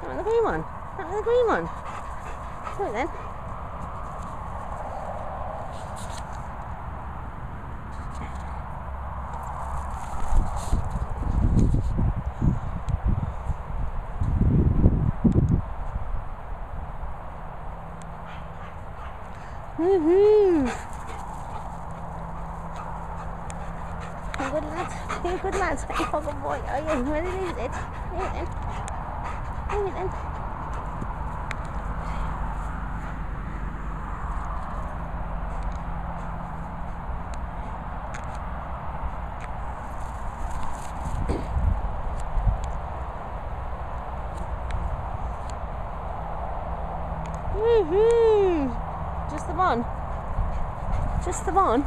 Start on the green one. Start on the green one. Do it then. Woohoo! You're good lad. You're good lad. You're good boy. Oh yeah, you really did it. Do it then. Do it then. Woohoo! Just the one. Just the one.